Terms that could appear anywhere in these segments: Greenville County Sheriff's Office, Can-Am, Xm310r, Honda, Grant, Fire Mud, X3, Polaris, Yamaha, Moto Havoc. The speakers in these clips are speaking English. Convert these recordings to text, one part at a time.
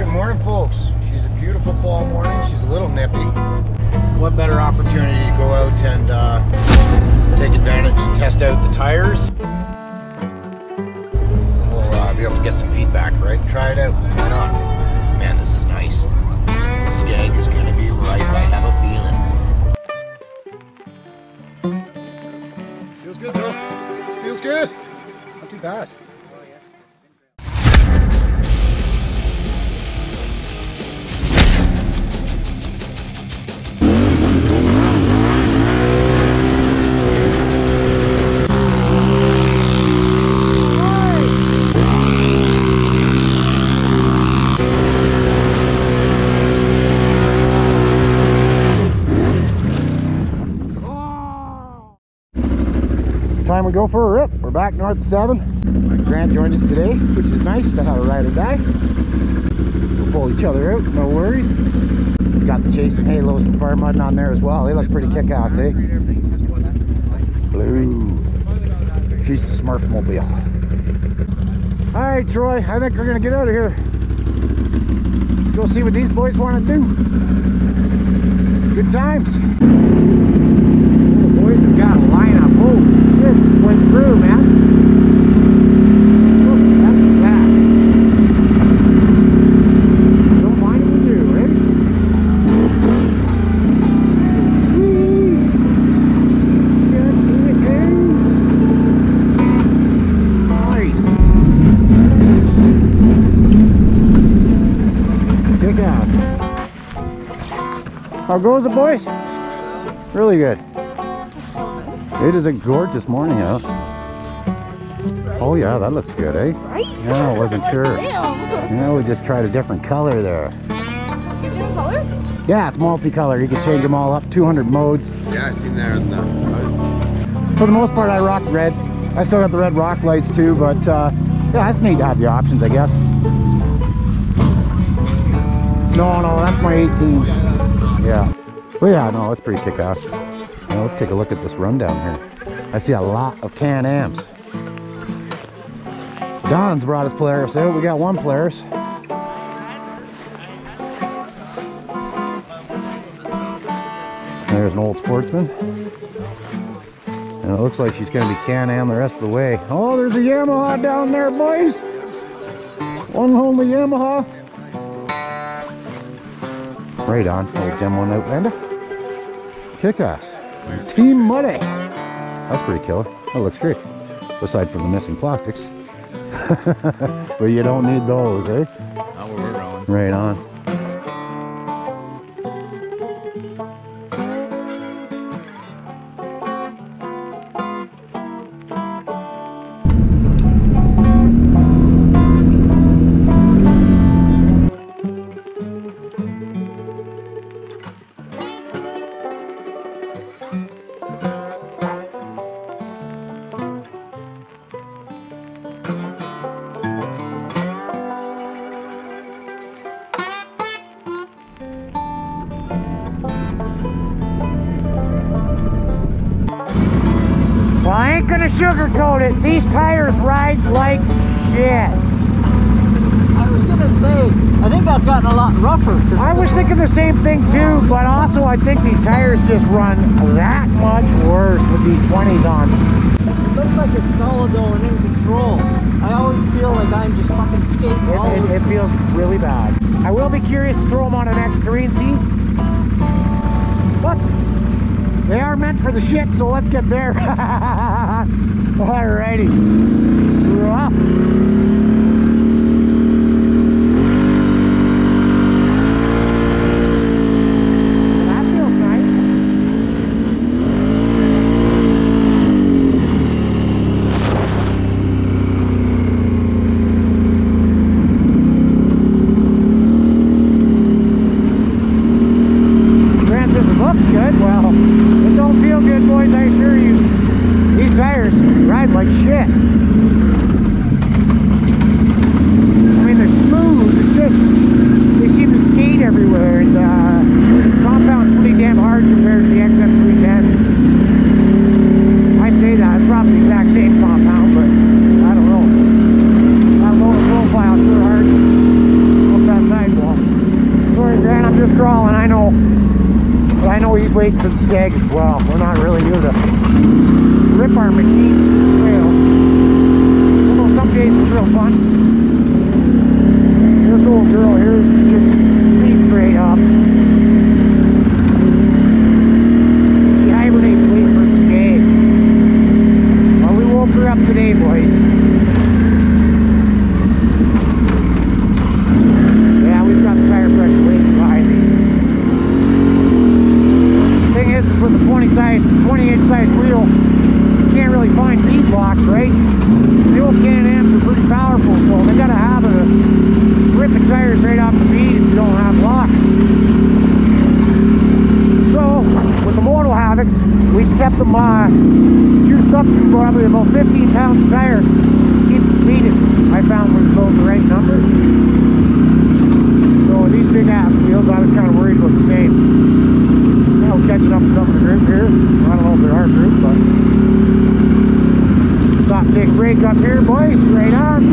Good morning, folks. She's a beautiful fall morning. She's a little nippy. What better opportunity to go out and take advantage and test out the tires. And we'll be able to get some feedback, right? Try it out. Why not? Man, this is nice. The skag is going to be right. I have a feeling. Feels good, though. Feels good. Not too bad. Time we go for a rip. We're back north of 7. Grant joined us today, which is nice to have a ride or die. We'll pull each other out, no worries. We got the Chase and Halos from Fire Mud on there as well. They look pretty kick-ass, eh? Blue. She's the Smurfmobile. Alright, Troy, I think we're gonna get out of here. Go see what these boys want to do. Good times. Went through, man. Look, that's bad. Don't mind if we do, right? Nice. Kick ass. How goes it, boys? Really good. It is a gorgeous morning out. Right. Oh yeah, that looks good, eh? Right? Yeah, I wasn't sure. Yeah, you know, we just tried a different color there. Different color? Yeah, it's multicolor. You can change them all up. 200 modes. Yeah, I seen there. In the house. For the most part, I rock red. I still got the red rock lights too, but yeah, I just need to have the options, I guess. No, that's my 18. Yeah. Well, yeah, no, that's pretty kick-ass. Now let's take a look at this rundown here. I see a lot of Can-Ams. Don's brought his Polaris out. We got one Polaris. There's an old Sportsman. And it looks like she's going to be Can-Am the rest of the way. Oh, there's a Yamaha down there, boys. One lonely Yamaha. Right on. Old Gem 1 Outlander. Kick-ass. Team Money. That's pretty killer. That looks great. Aside from the missing plastics. But you don't need those, eh? Not where we're rolling. Right on. I ain't gonna sugarcoat it. These tires ride like shit. I was gonna say, I think that's gotten a lot rougher. I was thinking the same thing too, but also I think these tires just run that much worse with these 20s on. It looks like it's solid though and in control. I always feel like I'm just fucking skating. It feels really bad. I will be curious to throw them on an X3 and see. What? They are meant for the shit, so let's get there. Alrighty. Rough. That feels nice. Grant says it looks good. Well. Don't feel good, boys, I assure you. These tires ride like shit. well. But I know he's waiting for the skag as well. We're not really here to rip our machines to the trail. Although some days it's real fun. This little girl here is just me straight up. She hibernates waiting for the skag. Well, we woke her up today, boys. With the 20-inch size wheel, you can't really find bead blocks, right? The old Can-Ams are pretty powerful, so they got a habit of ripping tires right off the bead if you don't have blocks. So, with the Moto Havocs, we kept them juiced up to probably about 15 pounds of tire to keep them seated. I found was about the right number. So, these big ass wheels, I was kind of worried about the same. I was catching up with some of the group here. I don't know if they're our group, but stop and take a break up here, boys. Right close.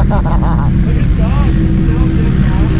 Look at John.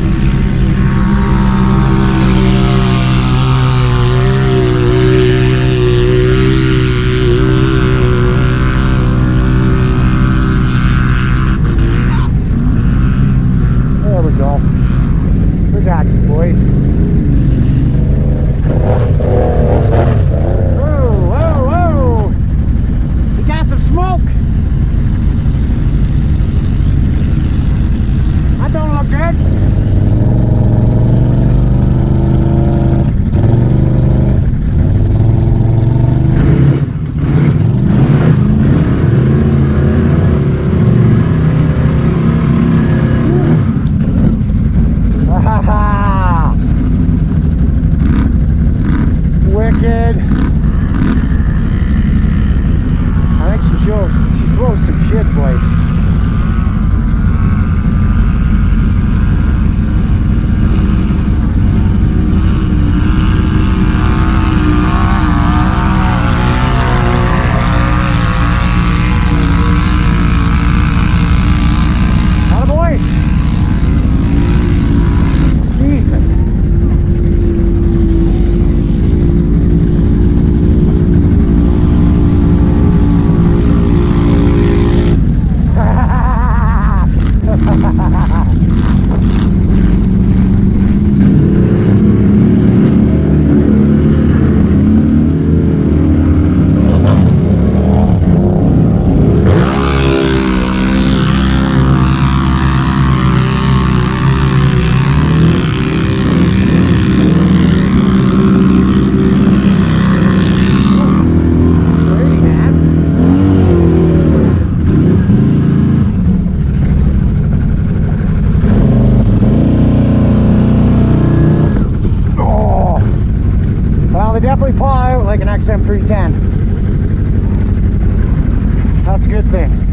XM 310. That's a good thing.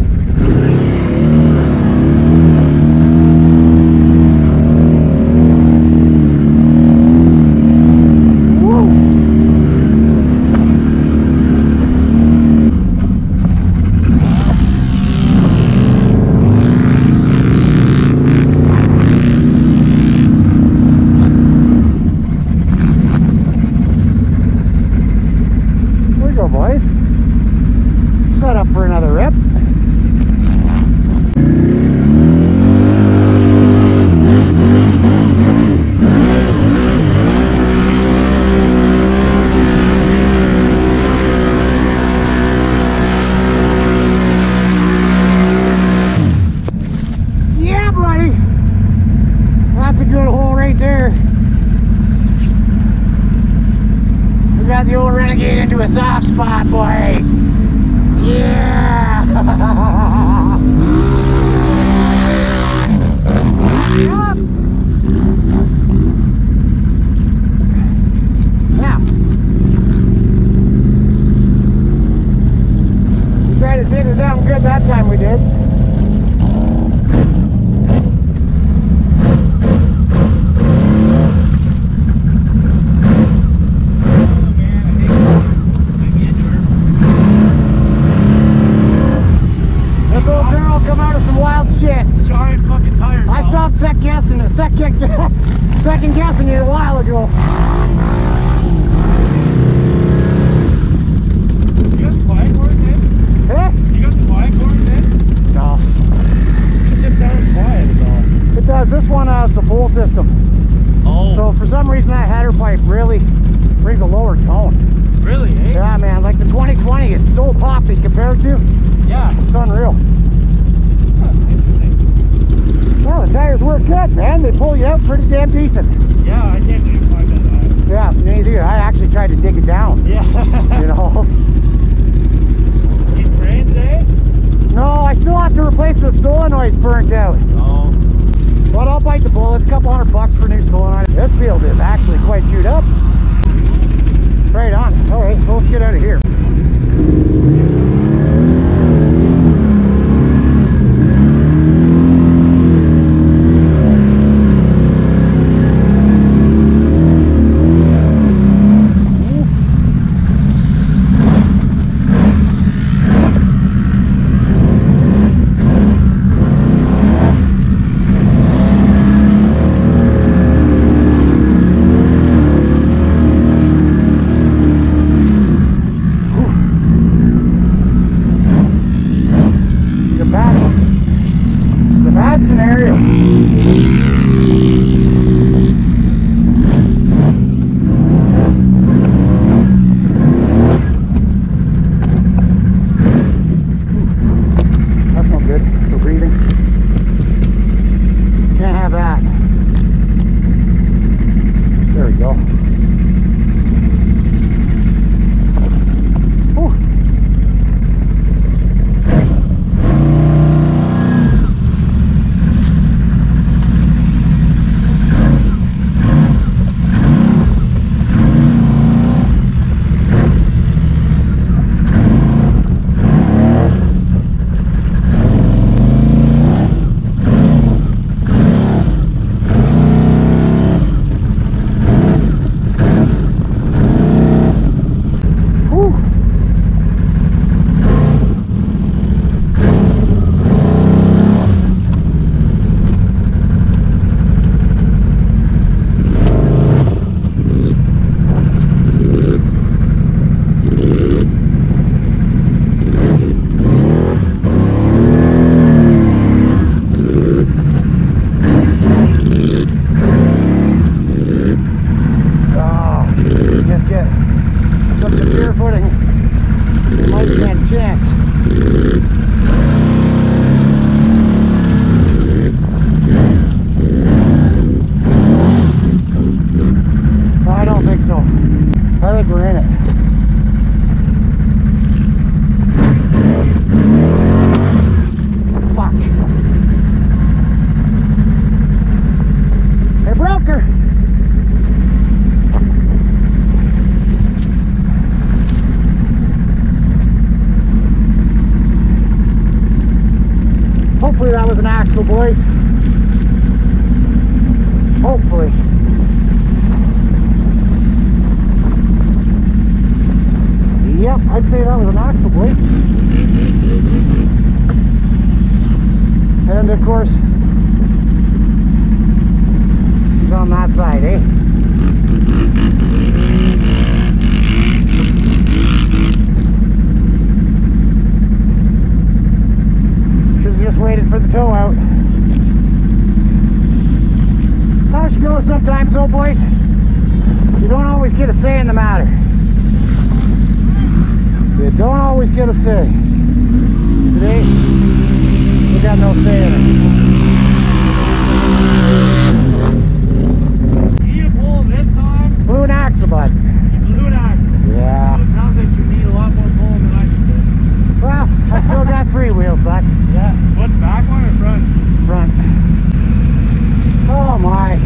Second guessing it a while ago. You got the quiet chorus in? Eh? You got the quiet chorus in? No. It just sounds quiet is all. It does. This one has the full system. Oh. So for some reason that header pipe really brings a lower tone. Really, eh? Yeah, man. Like the 2020 is so poppy compared to. Yeah. It's unreal. Well, the tires work good, man. They pull you out pretty damn decent. Yeah, I can't do it quite that bad. Yeah, me neither. I actually tried to dig it down. Yeah. You know? He's spraying today? No, I still have to replace the solenoid burnt out. Oh. But I'll bite the bullet. It's a couple $100 for a new solenoid. This field is actually quite chewed up. Right on. All right, well, let's get out of here. of an axle, boys. Hopefully. Yep, I'd say that was an axle, boys. And of course, he's on that side, eh? Should've just waited for the tow out. How she goes sometimes, though, boys. You don't always get a say in the matter. You don't always get a say. Today, we got no say in it. Need a pole this time? Blew an axle, bud. You blew an axle? Yeah. So it sounds like you need a lot more pole than I did. Well, I still got three wheels, bud. Yeah. What, back one or front? Front. Oh, my.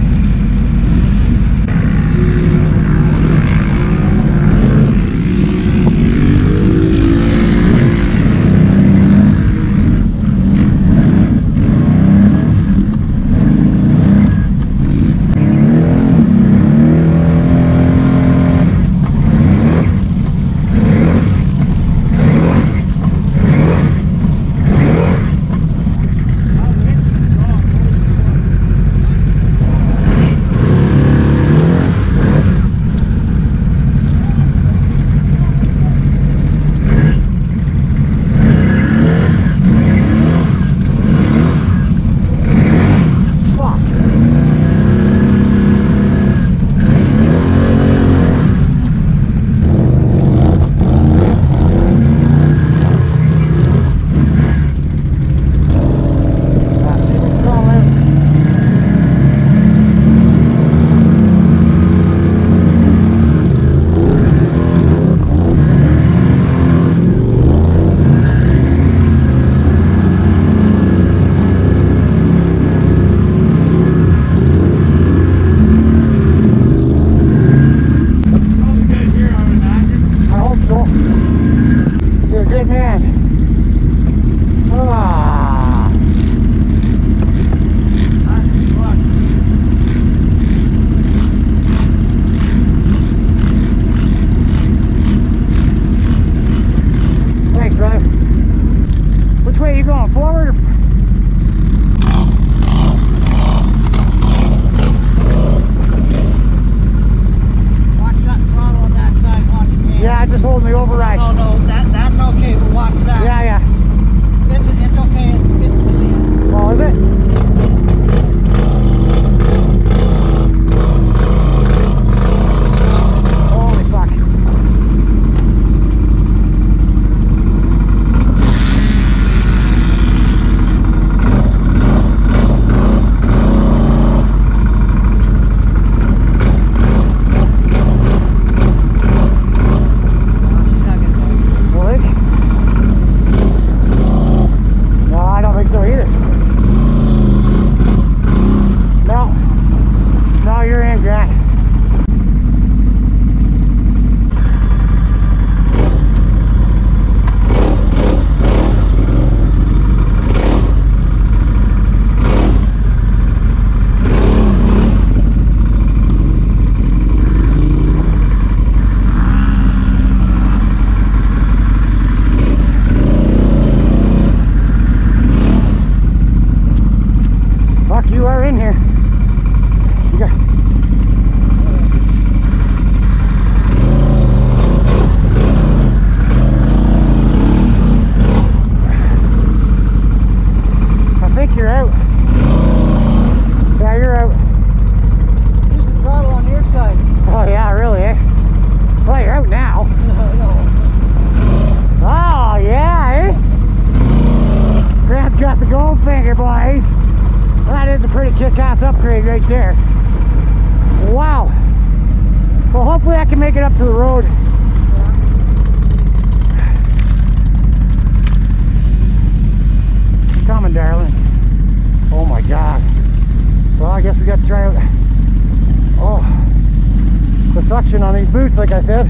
On these boots, like I said.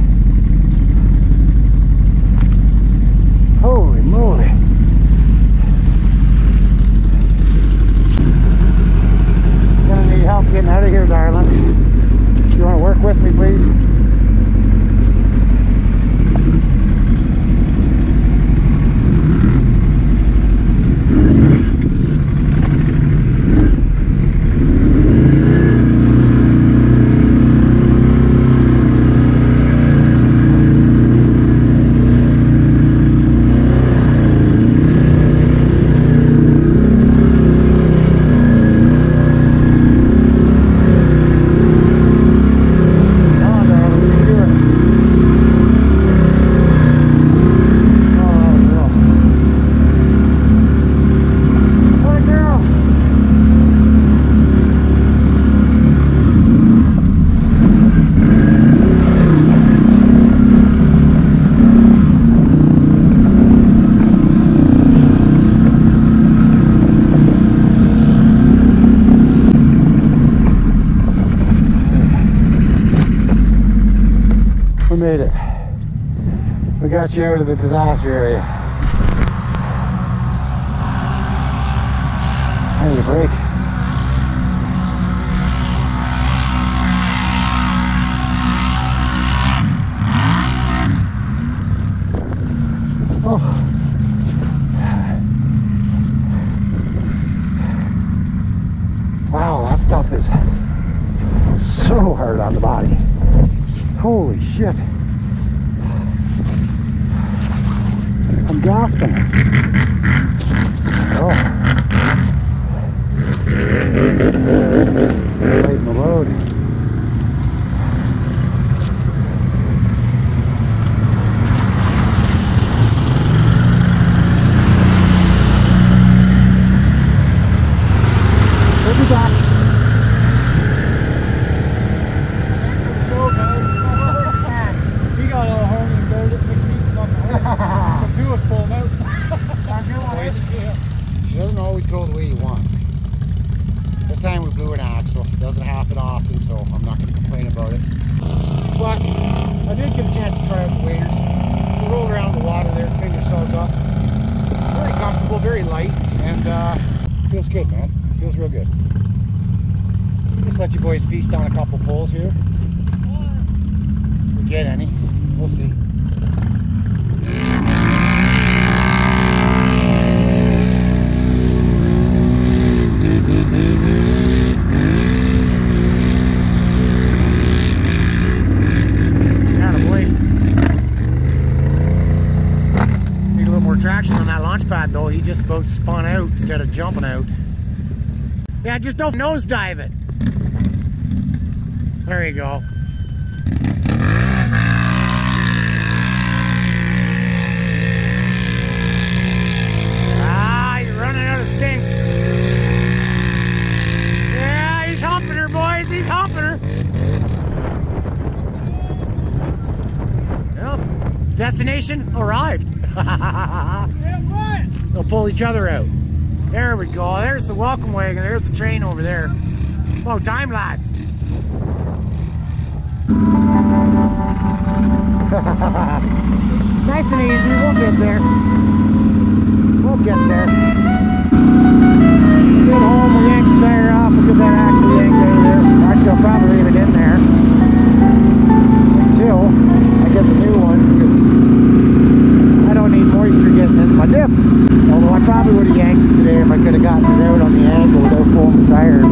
Holy moly. made it. We got you out of the disaster area. I need a break. Oh. Wow, that stuff is so hard on the body. Holy shit. I'm gasping. Oh. Lighten the load. We'll be back. Feels good, man. Feels real good. Just let you boys feast on a couple poles here. If we get any, we'll see. Traction on that launch pad though, he just about spun out instead of jumping out. Yeah, just don't nosedive it. There you go. Ah, you're running out of stink. Yeah, he's humping her, boys, he's humping her. Well, destination arrived. They'll pull each other out. There we go. There's the welcome wagon. There's the train over there. Whoa, time, lads. Nice and easy. We'll get there. We'll get there. Get home, we'll yank the tire off because that actually ain't going there. Actually, I'll probably leave it in there until I get the new one because I don't need moisture getting into my dip. Although I probably would have yanked it today if I could have gotten it out on the angle without pulling the tire.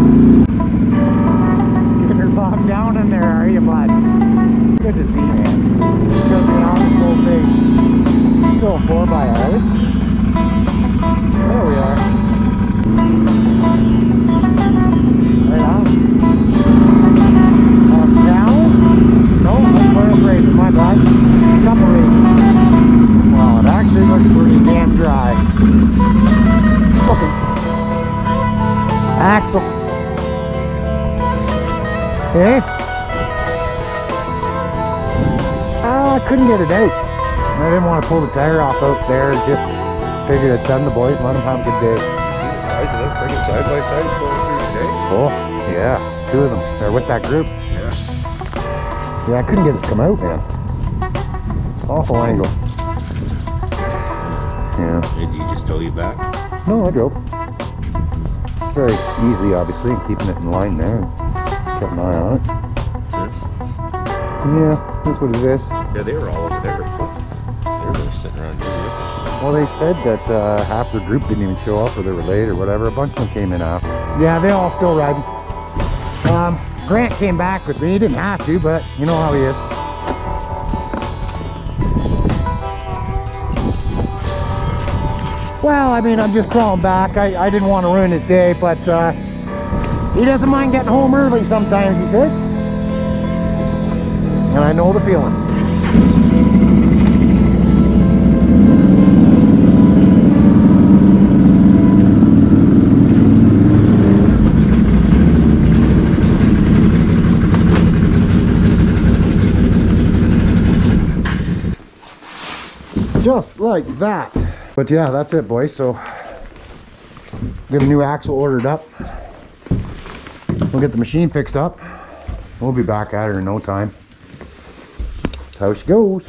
Getting her bogged down in there, are you, bud? Good to see you, man. Took me on the full face. Still 4 by, are we? There we are. Right on. Down? No, I'm quite afraid of my bad. Couple reasons. Wow, it actually looks pretty damn dry. Okay. Axle. Okay. I couldn't get it out. I didn't want to pull the tire off out there. Just figured I'd send the boys and let them have a good day. You see the size of them? Freaking side by sides going through the day. Cool. Yeah. 2 of them. They're with that group. Yeah. Yeah, I couldn't get it to come out, man. Awful angle. Yeah. Did you just tow you back? No, I drove. Very easy, obviously, keeping it in line there. Kept an eye on it. Sure. Yeah, that's what it is. Yeah, they were all up there. They were sitting around here. Well, they said that half the group didn't even show up, or they were late, or whatever. A bunch of them came in after. Yeah, they all still riding. Grant came back with me. He didn't have to, but you know how he is. Well, I mean, I'm just crawling back. I didn't want to ruin his day, but he doesn't mind getting home early sometimes, he says. And I know the feeling. Just like that. But yeah, that's it, boys. So get a new axle ordered up. We'll get the machine fixed up. We'll be back at her in no time. how she goes.